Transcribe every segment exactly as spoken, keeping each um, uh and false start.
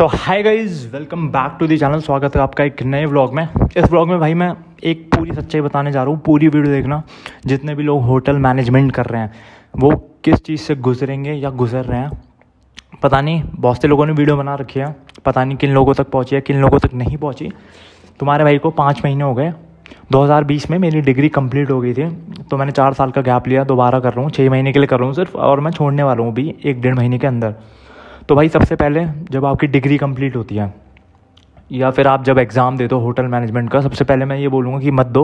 So hi guys, welcome back to the channel. स्वागत है आपका एक नए व्लॉग में। इस व्लॉग में भाई मैं एक पूरी सच्चाई बताने जा रहा हूँ। पूरी वीडियो देखना। जितने भी लोग होटल मैनेजमेंट कर रहे हैं वो किस चीज़ से गुजरेंगे या गुजर रहे हैं पता नहीं। बहुत से लोगों ने वीडियो बना रखी है, पता नहीं किन लोगों तक पहुँची है, किन लोगों तक नहीं पहुँची। तुम्हारे भाई को पाँच महीने हो गए। दो हज़ार बीस में मेरी डिग्री कंप्लीट हो गई थी, तो मैंने चार साल का गैप लिया। दोबारा कर रहा हूँ, छः महीने के लिए कर रहा हूँ सिर्फ, और मैं छोड़ने वाला हूँ भी एक डेढ़ महीने के अंदर। तो भाई सबसे पहले जब आपकी डिग्री कंप्लीट होती है या फिर आप जब एग्ज़ाम देते हो होटल मैनेजमेंट का, सबसे पहले मैं ये बोलूँगा कि मत दो।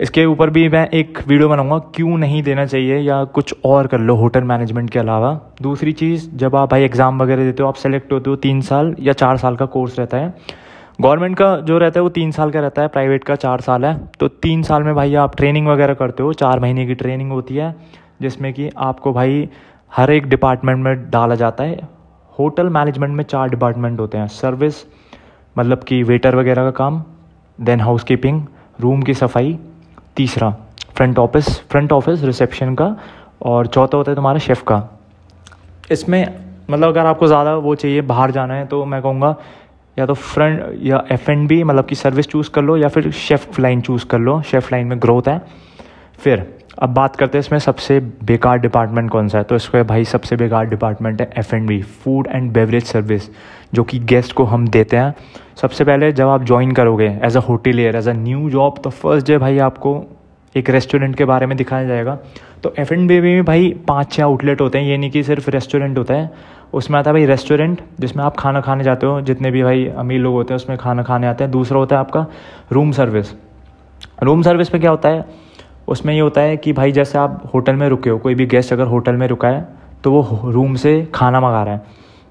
इसके ऊपर भी मैं एक वीडियो बनाऊँगा क्यों नहीं देना चाहिए या कुछ और कर लो होटल मैनेजमेंट के अलावा। दूसरी चीज़, जब आप भाई एग्ज़ाम वगैरह देते हो, आप सेलेक्ट होते हो, तीन साल या चार साल का कोर्स रहता है। गवर्नमेंट का जो रहता है वो तीन साल का रहता है, प्राइवेट का चार साल है। तो तीन साल में भाई आप ट्रेनिंग वगैरह करते हो। चार महीने की ट्रेनिंग होती है जिसमें कि आपको भाई हर एक डिपार्टमेंट में डाला जाता है। होटल मैनेजमेंट में चार डिपार्टमेंट होते हैं। सर्विस मतलब कि वेटर वगैरह का काम, देन हाउसकीपिंग रूम की सफाई, तीसरा front office front office reception का, और चौथा होता है तुम्हारा शेफ़ का। इसमें मतलब अगर आपको ज़्यादा वो चाहिए, बाहर जाना है, तो मैं कहूँगा या तो फ्रंट या एफ एंड बी मतलब कि सर्विस चूज़ कर लो, या फिर शेफ़ लाइन चूज़ कर लो। शेफ़ लाइन में ग्रोथ है। फिर अब बात करते हैं इसमें सबसे बेकार डिपार्टमेंट कौन सा है। तो इसको भाई सबसे बेकार डिपार्टमेंट है F and B, food and beverage service, जो कि गेस्ट को हम देते हैं। सबसे पहले जब आप ज्वाइन करोगे as a hotelier, as a new job, तो फर्स्ट डे भाई आपको एक रेस्टोरेंट के बारे में दिखाया जाएगा। तो एफ एंड बी में भाई पाँच छः आउटलेट होते हैं, ये नहीं कि सिर्फ रेस्टोरेंट होता है। उसमें आता है भाई रेस्टोरेंट, जिसमें आप खाना खाने जाते हो, जितने भी भाई अमीर लोग होते हैं उसमें खाना खाने आते हैं। दूसरा होता है आपका रूम सर्विस। रूम सर्विस में क्या होता है, उसमें ये होता है कि भाई जैसे आप होटल में रुके हो, कोई भी गेस्ट अगर होटल में रुका है तो वो रूम से खाना मंगा रहा है,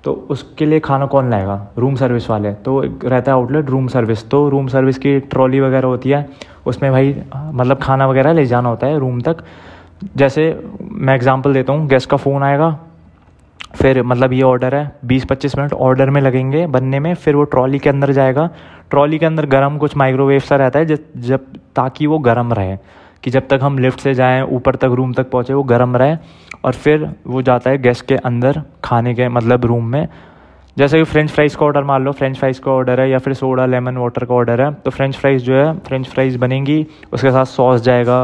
तो उसके लिए खाना कौन लाएगा, रूम सर्विस वाले। तो रहता है आउटलेट रूम सर्विस, तो रूम सर्विस की ट्रॉली वगैरह होती है, उसमें भाई मतलब खाना वगैरह ले जाना होता है रूम तक। जैसे मैं एग्जांपल देता हूँ, गेस्ट का फ़ोन आएगा, फिर मतलब ये ऑर्डर है, बीस पच्चीस मिनट ऑर्डर में लगेंगे बनने में, फिर वो ट्रॉली के अंदर जाएगा। ट्रॉली के अंदर गर्म कुछ माइक्रोवेव सा रहता है जब जब ताकि वो गर्म रहे, कि जब तक हम लिफ्ट से जाएं ऊपर तक रूम तक पहुँचे वो गर्म रहे। और फिर वो जाता है गेस्ट के अंदर खाने के मतलब रूम में। जैसे कि फ्रेंच फ्राइज़ का ऑर्डर मान लो, फ्रेंच फ्राइज़ का ऑर्डर है या फिर सोडा लेमन वाटर का ऑर्डर है, तो फ्रेंच फ्राइज़ जो है, फ्रेंच फ्राइज़ बनेंगी, उसके साथ सॉस जाएगा,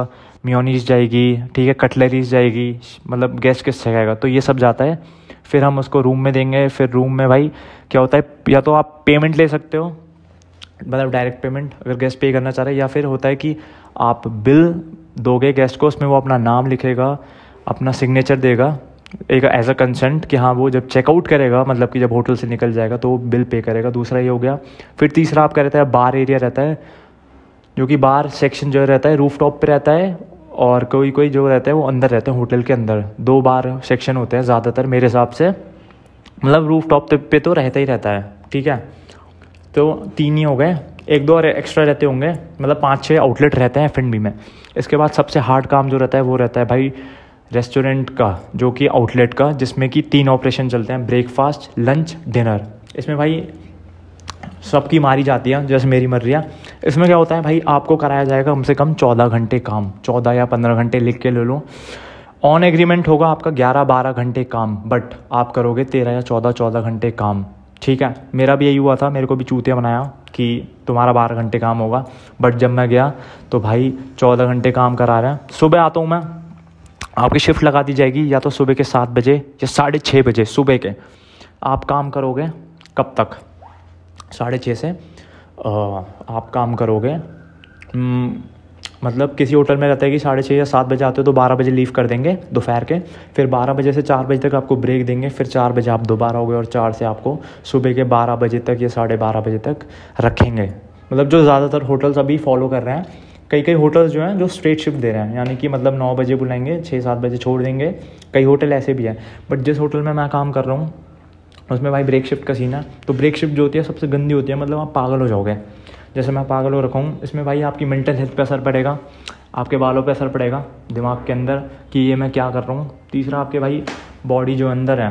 मेयोनीज जाएगी, ठीक है, कटलरीज जाएगी, मतलब गेस्ट किस जाएगा, तो ये सब जाता है। फिर हम उसको रूम में देंगे। फिर रूम में भाई क्या होता है, या तो आप पेमेंट ले सकते हो, मतलब डायरेक्ट पेमेंट अगर गेस्ट पे करना चाह रहे, या फिर होता है कि आप बिल दोगे गेस्ट को, उसमें वो अपना नाम लिखेगा, अपना सिग्नेचर देगा एक एज अ कंसेंट कि हाँ वो जब चेकआउट करेगा, मतलब कि जब होटल से निकल जाएगा तो वो बिल पे करेगा। दूसरा ये हो गया। फिर तीसरा आपका रहता है बार एरिया रहता है, जो कि बार सेक्शन जो रहता है रूफ टॉप पर रहता है, और कोई कोई जो रहता है वो अंदर रहते हैं होटल के अंदर। दो बार सेक्शन होते हैं ज़्यादातर मेरे हिसाब से, मतलब रूफ टॉप पे तो रहता ही रहता है, ठीक है। तो तीन ही हो गए, एक दो और एक्स्ट्रा रहते होंगे, मतलब पाँच छः आउटलेट रहते हैं एफ एंड बी में। इसके बाद सबसे हार्ड काम जो रहता है वो रहता है भाई रेस्टोरेंट का, जो कि आउटलेट का, जिसमें कि तीन ऑपरेशन चलते हैं, ब्रेकफास्ट लंच डिनर। इसमें भाई सबकी मारी जाती है, जैसे मेरी मर रही है। इसमें क्या होता है भाई, आपको कराया जाएगा कम से कम चौदह घंटे काम, चौदह या पंद्रह घंटे लिख के ले लो। ऑन एग्रीमेंट होगा आपका ग्यारह बारह घंटे काम, बट आप करोगे तेरह या चौदह चौदह घंटे काम, ठीक है। मेरा भी यही हुआ था, मेरे को भी चूतिया बनाया कि तुम्हारा बारह घंटे काम होगा, बट जब मैं गया तो भाई चौदह घंटे काम करा रहे हैं। सुबह आता हूँ मैं, आपकी शिफ्ट लगा दी जाएगी, या तो सुबह के सात बजे या साढ़े छः बजे सुबह के। आप काम करोगे कब तक, साढ़े छः से आप काम करोगे, मतलब किसी होटल में रहता है कि साढ़े छः या सात बजे आते हो तो बारह बजे लीव कर देंगे दोपहर के, फिर बारह बजे से चार बजे तक आपको ब्रेक देंगे, फिर चार बजे आप दोबारा हो गए, और चार से आपको सुबह के बारह बजे तक या साढ़े बारह बजे तक रखेंगे। मतलब जो ज़्यादातर होटल्स अभी फॉलो कर रहे हैं, कई कई होटल्स जो हैं जो स्ट्रेट शिफ्ट दे रहे हैं, यानी कि मतलब नौ बजे बुलाएंगे, छः सात बजे छोड़ देंगे, कई होटल ऐसे भी हैं। बट जिस होटल में मैं काम कर रहा हूँ उसमें भाई ब्रेक शिफ्ट का सीन है। तो ब्रेक शिफ्ट जो होती है सबसे गंदी होती है, मतलब आप पागल हो जाओगे, जैसे मैं पागल हो रखा हूँ। इसमें भाई आपकी मेंटल हेल्थ पे असर पड़ेगा, आपके बालों पे असर पड़ेगा, दिमाग के अंदर कि ये मैं क्या कर रहा हूँ। तीसरा आपके भाई बॉडी जो अंदर है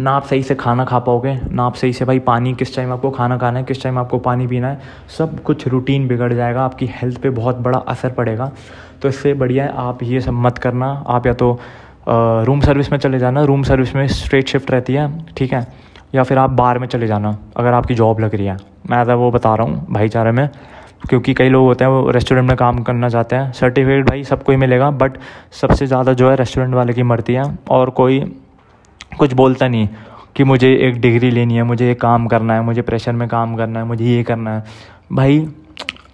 ना, आप सही से खाना खा पाओगे ना, आप सही से भाई पानी, किस टाइम आपको खाना खाना है, किस टाइम आपको पानी पीना है, सब कुछ रूटीन बिगड़ जाएगा, आपकी हेल्थ पे बहुत बड़ा असर पड़ेगा। तो इससे बढ़िया है आप ये सब मत करना। आप या तो रूम सर्विस में चले जाना, रूम सर्विस में स्ट्रेट शिफ्ट रहती है, ठीक है, या फिर आप बाहर में चले जाना अगर आपकी जॉब लग रही है। मैं तो वो बता रहा हूँ भाईचारे में, क्योंकि कई लोग होते हैं वो रेस्टोरेंट में काम करना चाहते हैं। सर्टिफिकेट भाई सबको ही मिलेगा, बट सबसे ज़्यादा जो है रेस्टोरेंट वाले की मरती है। और कोई कुछ बोलता नहीं कि मुझे एक डिग्री लेनी है, मुझे ये काम करना है, मुझे प्रेशर में काम करना है, मुझे ये करना है। भाई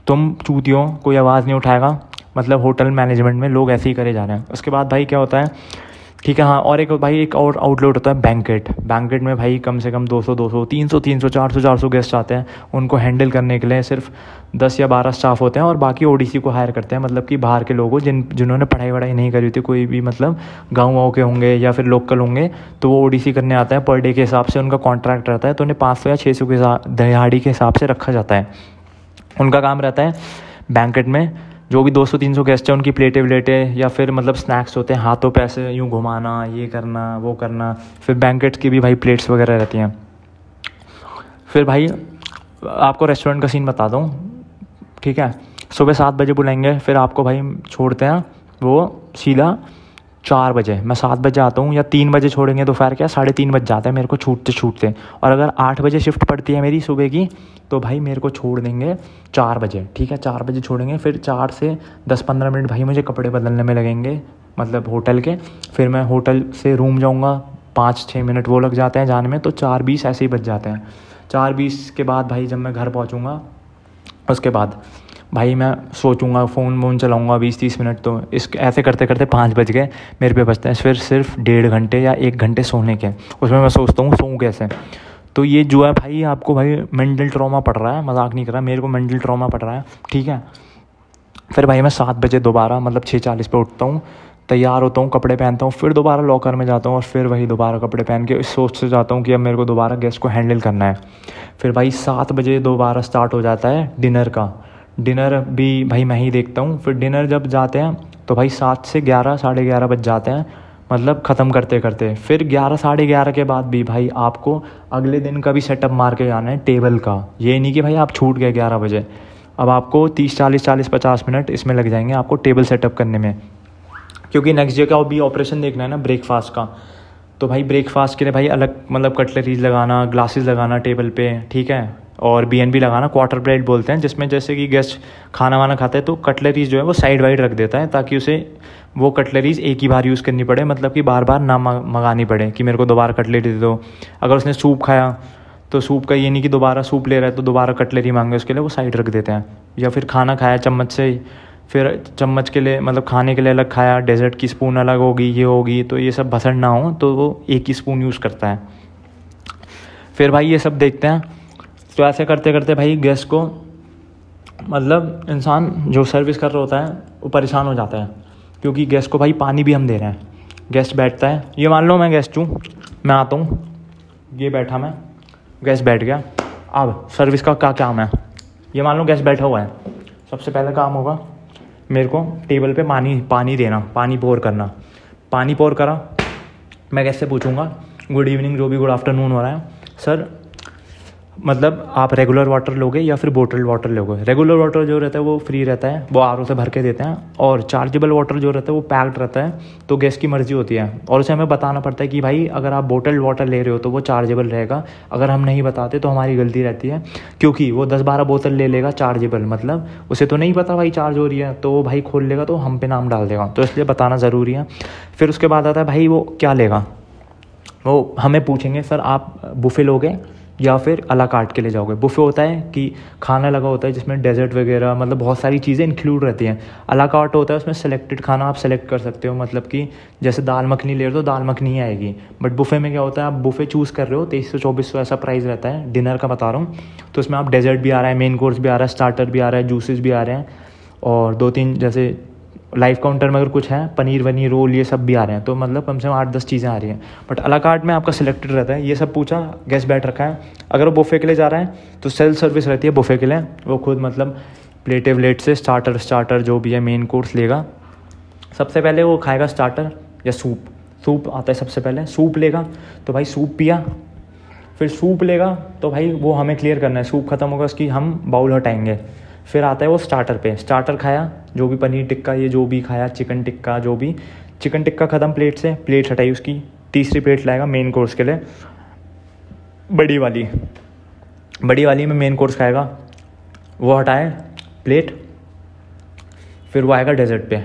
तुम चूती हो, कोई आवाज़ नहीं उठाएगा। मतलब होटल मैनेजमेंट में लोग ऐसे ही करे जा रहे हैं। उसके बाद भाई क्या होता है, ठीक है हाँ, और एक भाई एक और आउटलेट होता है बैंकेट। बैंकेट में भाई कम से कम दो सौ दो सौ तीन सौ तीन सौ चार सौ चार सौ गेस्ट आते हैं। उनको हैंडल करने के लिए सिर्फ दस या बारह स्टाफ होते हैं और बाकी ओडीसी को हायर करते हैं। मतलब कि बाहर के लोगों जिन जिन्होंने पढ़ाई वढ़ाई नहीं करी होती, कोई भी मतलब गाँव वाँव के होंगे या फिर लोकल होंगे, तो वो ओडीसी करने आते हैं। पर डे के हिसाब से उनका कॉन्ट्रैक्ट रहता है, तो उन्हें पाँच सौ या छः सौ के दिहाड़ी के हिसाब से रखा जाता है। उनका काम रहता है बैंकेट में जो भी दो सौ तीन सौ गेस्ट हैं उनकी प्लेटें व्लेटें या फिर मतलब स्नैक्स होते हैं, हाथों पैसे यूँ घुमाना, ये करना वो करना। फिर बैंकेट्स की भी भाई प्लेट्स वगैरह रहती हैं। फिर भाई आपको रेस्टोरेंट का सीन बता दूँ, ठीक है। सुबह सात बजे बुलाएंगे, फिर आपको भाई छोड़ते हैं वो सीधा चार बजे। मैं सात बजे आता हूँ या तीन बजे छोड़ेंगे, दोपहर क्या साढ़े तीन बज जाता है मेरे को छूटते छूटते। और अगर आठ बजे शिफ्ट पड़ती है मेरी सुबह की, तो भाई मेरे को छोड़ देंगे चार बजे, ठीक है। चार बजे छोड़ेंगे, फिर चार से दस पंद्रह मिनट भाई मुझे कपड़े बदलने में लगेंगे, मतलब होटल के। फिर मैं होटल से रूम जाऊँगा, पाँच छः मिनट वो लग जाते हैं जाने में, तो चार बीस ऐसे ही बच जाते हैं। चार बीस के बाद भाई जब मैं घर पहुँचूँगा, उसके बाद भाई मैं सोचूंगा, फ़ोन वोन चलाऊंगा बीस तीस मिनट, तो इस ऐसे करते करते पाँच बज गए मेरे पे बचते हैं। फिर सिर्फ डेढ़ घंटे या एक घंटे सोने के, उसमें मैं सोचता हूँ सोऊं कैसे। तो ये जो है भाई आपको भाई मेंटल ट्रॉमा पड़ रहा है, मजाक नहीं कर रहा, मेरे को मेंटल ट्रॉमा पड़ रहा है, ठीक है। फिर भाई मैं सात बजे दोबारा मतलब छः चालीस पे उठता हूँ, तैयार होता हूँ, कपड़े पहनता हूँ, फिर दोबारा लॉकर में जाता हूँ और फिर वही दोबारा कपड़े पहन के इस सोच से जाता हूँ कि अब मेरे को दोबारा गेस्ट को हैंडल करना है। फिर भाई सात बजे दोबारा स्टार्ट हो जाता है डिनर का। डिनर भी भाई मैं ही देखता हूँ। फिर डिनर जब जाते हैं तो भाई सात से ग्यारह साढ़े ग्यारह बज जाते हैं, मतलब ख़त्म करते करते। फिर ग्यारह साढ़े ग्यारह के बाद भी भाई आपको अगले दिन का भी सेटअप मार के जाना है टेबल का। ये नहीं कि भाई आप छूट गए ग्यारह बजे, अब आपको तीस चालीस चालीस पचास मिनट इसमें लग जाएंगे आपको टेबल सेटअप करने में, क्योंकि नेक्स्ट डे का भी ऑपरेशन देखना है ना ब्रेकफास्ट का। तो भाई ब्रेकफास्ट के लिए भाई अलग मतलब कटलरीज लगाना, ग्लासेस लगाना टेबल पे, ठीक है, और बी एन बी लगाना, क्वार्टर प्लेट बोलते हैं, जिसमें जैसे कि गेस्ट खाना वाना खाता है तो कटलरीज जो है वो साइड वाइड रख देता है, ताकि उसे वो कटलरीज एक ही बार यूज़ करनी पड़े, मतलब कि बार बार ना मंगानी पड़े कि मेरे को दोबारा कटलरी दे दो। अगर उसने सूप खाया तो सूप का ये नहीं कि दोबारा सूप ले रहा है तो दोबारा कटलरी मांगे, उसके लिए वो साइड रख देते हैं। या फिर खाना खाया चम्मच से, फिर चम्मच के लिए मतलब खाने के लिए अलग खाया, डेजर्ट की स्पून अलग होगी, ये होगी, तो ये सब भसड़ ना हो तो वो एक ही स्पून यूज़ करता है। फिर भाई ये सब देखते हैं, तो ऐसे करते करते भाई गेस्ट को मतलब इंसान जो सर्विस कर रहा होता है वो परेशान हो जाता है, क्योंकि गेस्ट को भाई पानी भी हम दे रहे हैं। गेस्ट बैठता है, ये मान लो मैं गेस्ट हूँ, मैं आता हूँ, ये बैठा मैं, गेस्ट बैठ गया। अब सर्विस का क्या काम है, ये मान लो गेस्ट बैठा हुआ है, सबसे पहला काम होगा मेरे को टेबल पे पानी पानी देना, पानी पोर करना। पानी पोर करा, मैं गेस्ट से पूछूंगा गुड इवनिंग जो भी गुड आफ्टरनून हो रहा है, सर मतलब आप रेगुलर वाटर लोगे या फिर बोटल्ड वाटर लोगे। रेगुलर वाटर जो रहता है वो फ्री रहता है, वो आर ओ से भर के देते हैं, और चार्जेबल वाटर जो रहता है वो पैक्ड रहता है, तो गेस्ट की मर्ज़ी होती है। और उसे हमें बताना पड़ता है कि भाई अगर आप बोटल्ड वाटर ले रहे हो तो वो चार्जेबल रहेगा, अगर हम नहीं बताते तो हमारी गलती रहती है, क्योंकि वो दस बारह बोतल ले लेगा चार्जेबल, मतलब उसे तो नहीं पता भाई चार्ज हो रही है, तो वो भाई खोल लेगा तो हम पे नाम डाल देगा, तो इसलिए बताना ज़रूरी है। फिर उसके बाद आता है भाई वो क्या लेगा, वो हमें पूछेंगे सर आप बुफे लोगे या फिर अला कार्ट के ले जाओगे। बुफे होता है कि खाना लगा होता है जिसमें डेजर्ट वगैरह मतलब बहुत सारी चीज़ें इंक्लूड रहती हैं। अला कार्ट होता है उसमें सेलेक्टेड खाना आप सेलेक्ट कर सकते हो, मतलब कि जैसे दाल मखनी ले रहे हो तो दाल मखनी ही आएगी। बट बुफे में क्या होता है, आप बुफे चूज़ कर रहे हो, तेईस सौ चौबीस सौ ऐसा प्राइस रहता है, डिनर का बता रहा हूँ। तो उसमें आप डेजर्ट भी आ रहा है, मेन कोर्स भी आ रहा है, स्टार्टर भी आ रहा है, जूसेस भी आ रहे हैं, और दो तीन जैसे लाइव काउंटर में अगर कुछ है पनीर वनीर रोल ये सब भी आ रहे हैं, तो मतलब कम से कम आठ दस चीज़ें आ रही हैं। बट अला कार्ट में आपका सिलेक्टेड रहता है। ये सब पूछा, गेस्ट बैठ रखा है। अगर वो बुफे के लिए जा रहा है तो सेल्फ सर्विस रहती है बुफे के लिए, वो खुद मतलब प्लेटे व्लेट से स्टार्टर स्टार्टर जो भी है मेन कोर्स लेगा। सबसे पहले वो खाएगा स्टार्टर या सूप, सूप आता है सबसे पहले, सूप लेगा तो भाई सूप पिया, फिर सूप लेगा तो भाई वो हमें क्लियर करना है, सूप ख़त्म होगा उसकी हम बाउल हटाएंगे। फिर आता है वो स्टार्टर पे, स्टार्टर खाया जो भी पनीर टिक्का ये जो भी खाया, चिकन टिक्का जो भी, चिकन टिक्का ख़त्म प्लेट से, प्लेट हटाई उसकी, तीसरी प्लेट लाएगा मेन कोर्स के लिए। बड़ी वाली बड़ी वाली में मेन कोर्स खाएगा, वो हटाएं प्लेट, फिर वो आएगा डेजर्ट पे।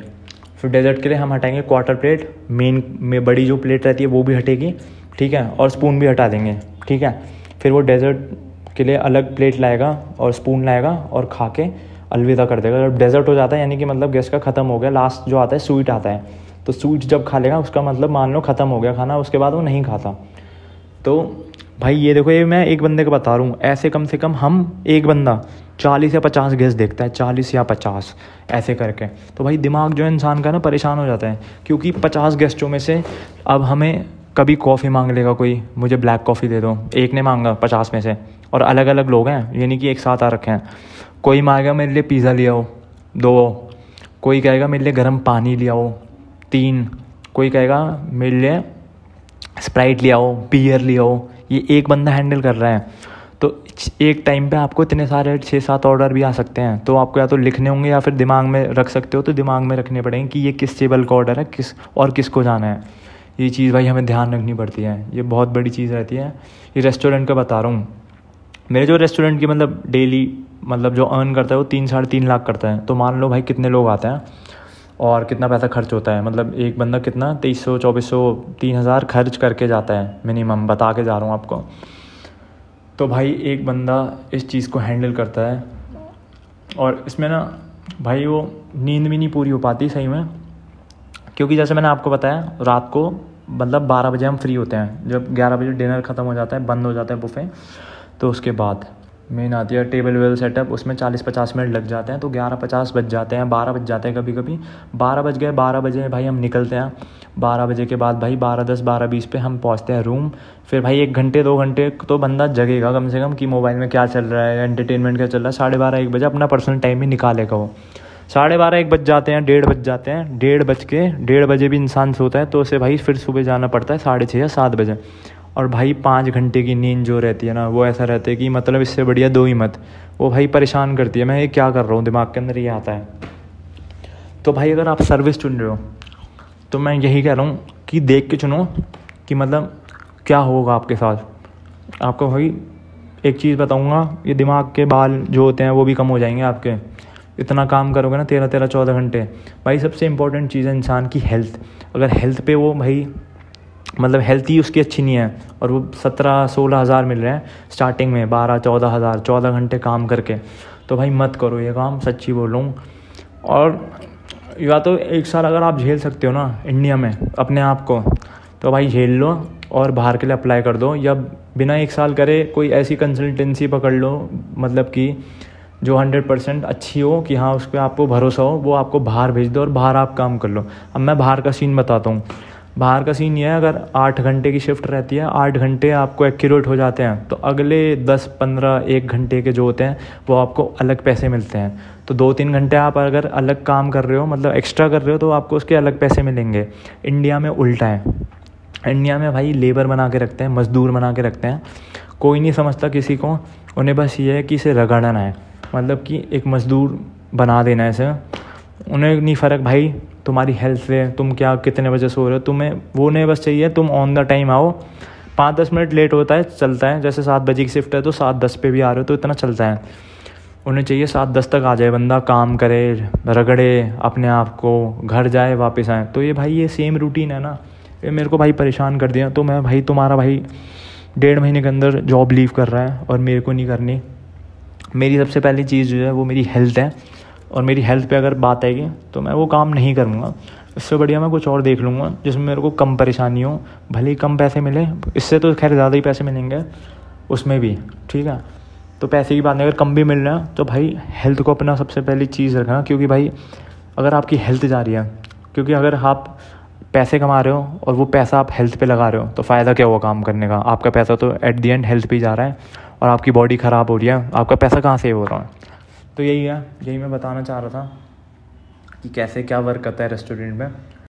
फिर डेजर्ट के लिए हम हटाएंगे क्वार्टर प्लेट, मेन में बड़ी जो प्लेट रहती है वो भी हटेगी, ठीक है, और स्पून भी हटा देंगे, ठीक है। फिर वो डेजर्ट के लिए अलग प्लेट लाएगा और स्पून लाएगा और खा के अलविदा कर देगा। जब डेजर्ट हो जाता है यानी कि मतलब गेस्ट का ख़त्म हो गया, लास्ट जो आता है स्वीट आता है, तो स्वीट जब खा लेगा उसका मतलब मान लो ख़त्म हो गया खाना, उसके बाद वो नहीं खाता। तो भाई ये देखो, ये मैं एक बंदे को बता रहा हूँ, ऐसे कम से कम हम एक बंदा चालीस या पचास गेस्ट देखता है, चालीस या पचास ऐसे करके। तो भाई दिमाग जो है इंसान का ना परेशान हो जाता है, क्योंकि पचास गेस्टों में से अब हमें कभी कॉफ़ी मांग लेगा कोई, मुझे ब्लैक कॉफ़ी दे दो, एक ने मांगा पचास में से, और अलग अलग लोग हैं यानी कि एक साथ आ रखे हैं। कोई मांगेगा मेरे लिए पिज़्ज़ा ले आओ दो, कोई कहेगा मेरे लिए गर्म पानी ले आओ तीन, कोई कहेगा मेरे लिए स्प्राइट ले आओ, बियर ले आओ, ये एक बंदा हैंडल कर रहा है। तो एक टाइम पे आपको इतने सारे छः सात ऑर्डर भी आ सकते हैं, तो आपको या तो लिखने होंगे या फिर दिमाग में रख सकते हो। तो दिमाग में रखने पड़ेंगे कि ये किस टेबल का ऑर्डर है, किस और किस को जाना है। ये चीज़ भाई हमें ध्यान रखनी पड़ती है, ये बहुत बड़ी चीज़ रहती है। ये रेस्टोरेंट का बता रहा हूँ, मेरे जो रेस्टोरेंट की मतलब डेली मतलब जो अर्न करता है वो तीन साढ़े तीन लाख करता है। तो मान लो भाई कितने लोग आते हैं और कितना पैसा खर्च होता है, मतलब एक बंदा कितना तेईस सौ चौबीस सौ तीन हज़ार खर्च करके जाता है मिनिमम, बता के जा रहा हूँ आपको। तो भाई एक बंदा इस चीज़ को हैंडल करता है, और इसमें ना भाई वो नींद भी नहीं पूरी हो पाती सही में, क्योंकि जैसे मैंने आपको बताया रात को मतलब बारह बजे हम फ्री होते हैं, जब ग्यारह बजे डिनर ख़त्म हो जाता है, बंद हो जाता है बुफे। तो उसके बाद मेन आती है टेबल वेल सेटअप, उसमें चालीस पचास मिनट लग जाते हैं। तो ग्यारह पचास बज जाते हैं, बारह बज जाते हैं, कभी कभी बारह बज गए। बारह बजे भाई हम निकलते हैं, बारह बजे के बाद भाई बारह दस बारह बीस पे हम पहुंचते हैं रूम। फिर भाई एक घंटे दो घंटे तो बंदा जगेगा कम से कम कि मोबाइल में क्या चल रहा है, एंटरटेनमेंट क्या चल रहा है। साढ़े बारह एक बजे अपना पर्सनल टाइम ही निकालेगा वो। साढ़े बारह एक बज जाते हैं, डेढ़ बज जाते हैं, डेढ़ बज के डेढ़ बजे भी इंसान सोता है, तो उसे भाई फिर सुबह जाना पड़ता है साढ़े छः या सात बजे। और भाई पाँच घंटे की नींद जो रहती है ना, वो ऐसा रहता है कि मतलब इससे बढ़िया दो ही मत, वो भाई परेशान करती है। मैं ये क्या कर रहा हूँ, दिमाग के अंदर ये आता है। तो भाई अगर आप सर्विस चुन रहे हो तो मैं यही कह रहा हूँ कि देख के चुनो कि मतलब क्या होगा आपके साथ। आपको भाई एक चीज़ बताऊँगा, ये दिमाग के बाल जो होते हैं वो भी कम हो जाएंगे आपके। इतना काम करोगे ना तेरह तेरह चौदह घंटे। भाई सबसे इंपॉर्टेंट चीज़ है इंसान की हेल्थ। अगर हेल्थ पे वो भाई मतलब हेल्थ ही उसकी अच्छी नहीं है, और वो सत्रह सोलह हज़ार मिल रहे हैं स्टार्टिंग में, बारह चौदह हज़ार चौदह घंटे काम करके, तो भाई मत करो ये काम, सच्ची बोलूँ। और या तो एक साल अगर आप झेल सकते हो ना इंडिया में अपने आप को, तो भाई झेल लो और बाहर के लिए अप्लाई कर दो, या बिना एक साल करे कोई ऐसी कंसल्टेंसी पकड़ लो मतलब कि जो हंड्रेड परसेंट अच्छी हो कि हाँ उस पर आपको भरोसा हो, वो आपको बाहर भेज दो और बाहर आप काम कर लो। अब मैं बाहर का सीन बताता हूँ। बाहर का सीन ये है, अगर आठ घंटे की शिफ्ट रहती है, आठ घंटे आपको एक्यूरेट हो जाते हैं, तो अगले दस पंद्रह एक घंटे के जो होते हैं वो आपको अलग पैसे मिलते हैं। तो दो तीन घंटे आप अगर अलग काम कर रहे हो मतलब एक्स्ट्रा कर रहे हो तो आपको उसके अलग पैसे मिलेंगे। इंडिया में उल्टा है, इंडिया में भाई लेबर बना के रखते हैं, मज़दूर बना के रखते हैं, कोई नहीं समझता किसी को, उन्हें बस ये है कि इसे रगड़ना है, मतलब कि एक मज़दूर बना देना है इसे, उन्हें नहीं फ़र्क भाई तुम्हारी हेल्थ से, तुम क्या कितने बजे सो रहे हो, तुम्हें वो नहीं बस चाहिए तुम ऑन द टाइम आओ। पाँच दस मिनट लेट होता है चलता है, जैसे सात बजे की शिफ्ट है तो सात दस पे भी आ रहे हो तो इतना चलता है। उन्हें चाहिए सात दस तक आ जाए बंदा, काम करे, रगड़े अपने आप को, घर जाए, वापस आए। तो ये भाई ये सेम रूटीन है ना, ये मेरे को भाई परेशान कर दिया। तो मैं भाई तुम्हारा भाई डेढ़ महीने के अंदर जॉब लीव कर रहा है और मेरे को नहीं करनी। मेरी सबसे पहली चीज़ जो है वो मेरी हेल्थ है, और मेरी हेल्थ पे अगर बात आएगी तो मैं वो काम नहीं करूँगा। इससे बढ़िया मैं कुछ और देख लूँगा जिसमें मेरे को कम परेशानी हो, भले ही कम पैसे मिले, इससे तो खैर ज़्यादा ही पैसे मिलेंगे उसमें भी, ठीक है। तो पैसे की बात नहीं, अगर कम भी मिल रहा है तो भाई हेल्थ को अपना सबसे पहली चीज़ रखना, क्योंकि भाई अगर आपकी हेल्थ जा रही है, क्योंकि अगर आप पैसे कमा रहे हो और वो पैसा आप हेल्थ पे लगा रहे हो तो फ़ायदा क्या हुआ काम करने का। आपका पैसा तो एट दी एंड हेल्थ पे ही जा रहा है, और आपकी बॉडी ख़राब हो रही है, आपका पैसा कहाँ सेव हो रहा है। तो यही है, यही मैं बताना चाह रहा था कि कैसे क्या वर्क करता है रेस्टोरेंट में।